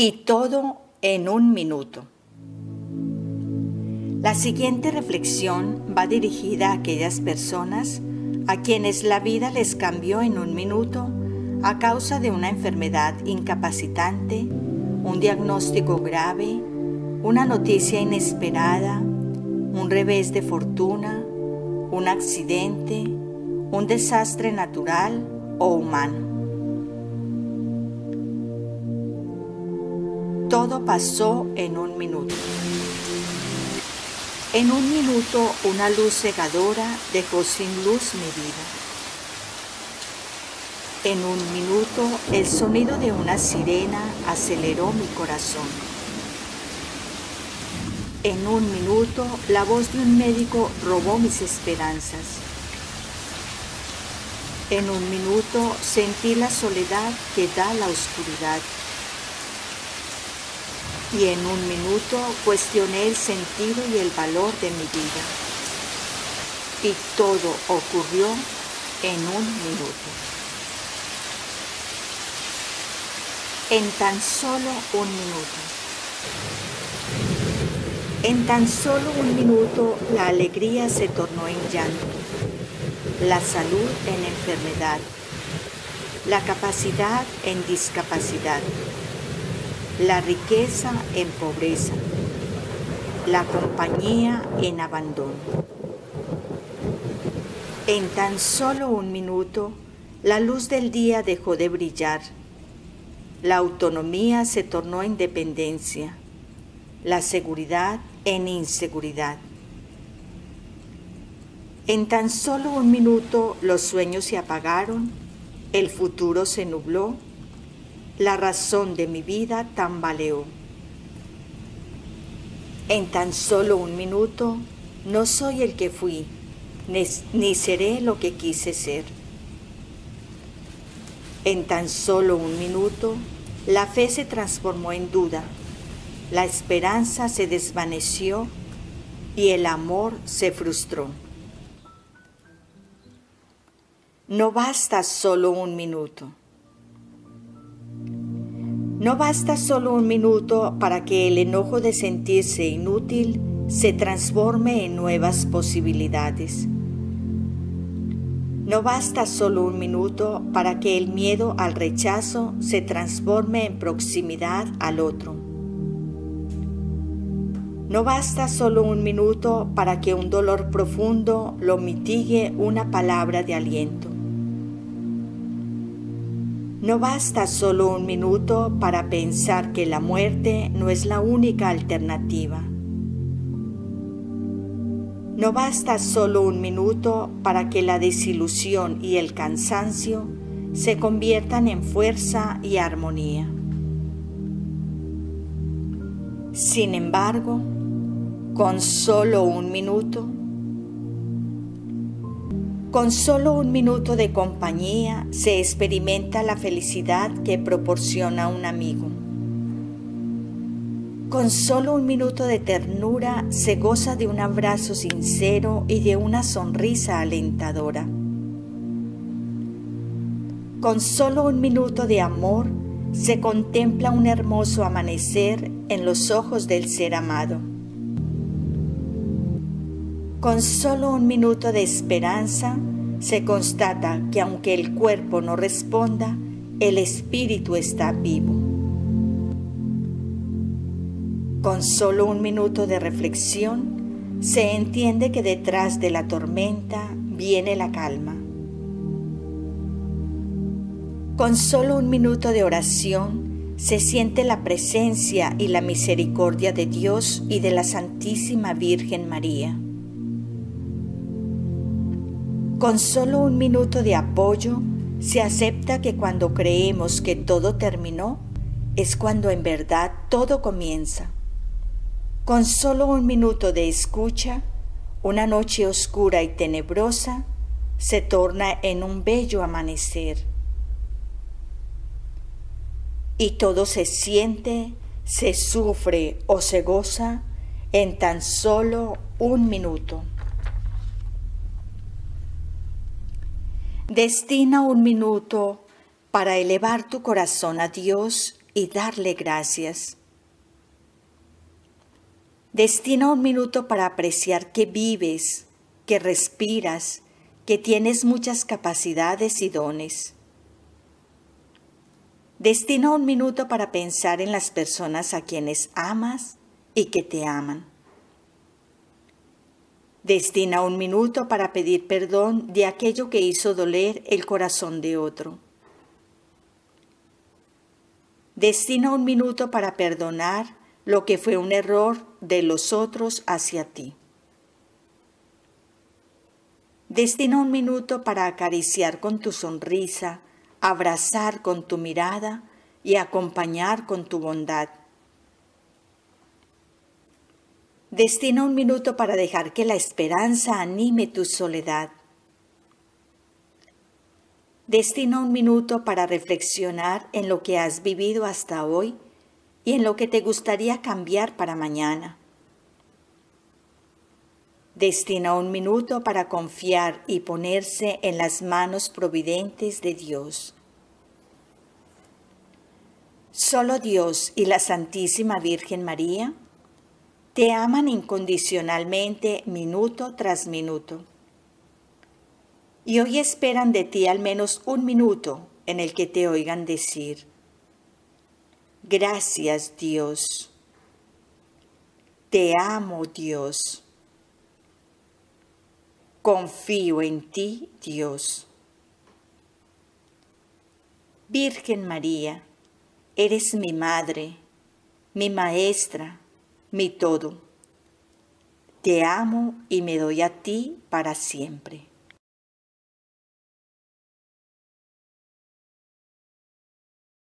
y todo en un minuto. La siguiente reflexión va dirigida a aquellas personas a quienes la vida les cambió en un minuto a causa de una enfermedad incapacitante, un diagnóstico grave, una noticia inesperada, un revés de fortuna, un accidente, un desastre natural o humano. Todo pasó en un minuto. En un minuto una luz cegadora dejó sin luz mi vida. En un minuto el sonido de una sirena aceleró mi corazón. En un minuto la voz de un médico robó mis esperanzas. En un minuto sentí la soledad que da la oscuridad. Y en un minuto cuestioné el sentido y el valor de mi vida. Y todo ocurrió en un minuto. En tan solo un minuto. En tan solo un minuto la alegría se tornó en llanto, la salud en enfermedad, la capacidad en discapacidad, la riqueza en pobreza, la compañía en abandono. En tan solo un minuto, la luz del día dejó de brillar, la autonomía se tornó independencia, la seguridad en inseguridad. En tan solo un minuto, los sueños se apagaron, el futuro se nubló, la razón de mi vida tambaleó. En tan solo un minuto no soy el que fui, ni seré lo que quise ser. En tan solo un minuto la fe se transformó en duda, la esperanza se desvaneció y el amor se frustró. No basta solo un minuto. No basta solo un minuto para que el enojo de sentirse inútil se transforme en nuevas posibilidades. No basta solo un minuto para que el miedo al rechazo se transforme en proximidad al otro. No basta solo un minuto para que un dolor profundo lo mitigue una palabra de aliento. No basta solo un minuto para pensar que la muerte no es la única alternativa. No basta solo un minuto para que la desilusión y el cansancio se conviertan en fuerza y armonía. Sin embargo, con solo un minuto de compañía se experimenta la felicidad que proporciona un amigo. Con solo un minuto de ternura se goza de un abrazo sincero y de una sonrisa alentadora. Con solo un minuto de amor se contempla un hermoso amanecer en los ojos del ser amado. Con solo un minuto de esperanza se constata que aunque el cuerpo no responda, el espíritu está vivo. Con solo un minuto de reflexión se entiende que detrás de la tormenta viene la calma. Con solo un minuto de oración se siente la presencia y la misericordia de Dios y de la Santísima Virgen María. Con solo un minuto de apoyo se acepta que cuando creemos que todo terminó, es cuando en verdad todo comienza. Con solo un minuto de escucha, una noche oscura y tenebrosa se torna en un bello amanecer. Y todo se siente, se sufre o se goza en tan solo un minuto. Destina un minuto para elevar tu corazón a Dios y darle gracias. Destina un minuto para apreciar que vives, que respiras, que tienes muchas capacidades y dones. Destina un minuto para pensar en las personas a quienes amas y que te aman. Destina un minuto para pedir perdón de aquello que hizo doler el corazón de otro. Destina un minuto para perdonar lo que fue un error de los otros hacia ti. Destina un minuto para acariciar con tu sonrisa, abrazar con tu mirada y acompañar con tu bondad. Destina un minuto para dejar que la esperanza anime tu soledad. Destina un minuto para reflexionar en lo que has vivido hasta hoy y en lo que te gustaría cambiar para mañana. Destina un minuto para confiar y ponerse en las manos providentes de Dios. Solo Dios y la Santísima Virgen María te aman incondicionalmente minuto tras minuto. Y hoy esperan de ti al menos un minuto en el que te oigan decir: gracias, Dios. Te amo, Dios. Confío en ti, Dios. Virgen María, eres mi madre, mi maestra, mi todo. Te amo y me doy a ti para siempre.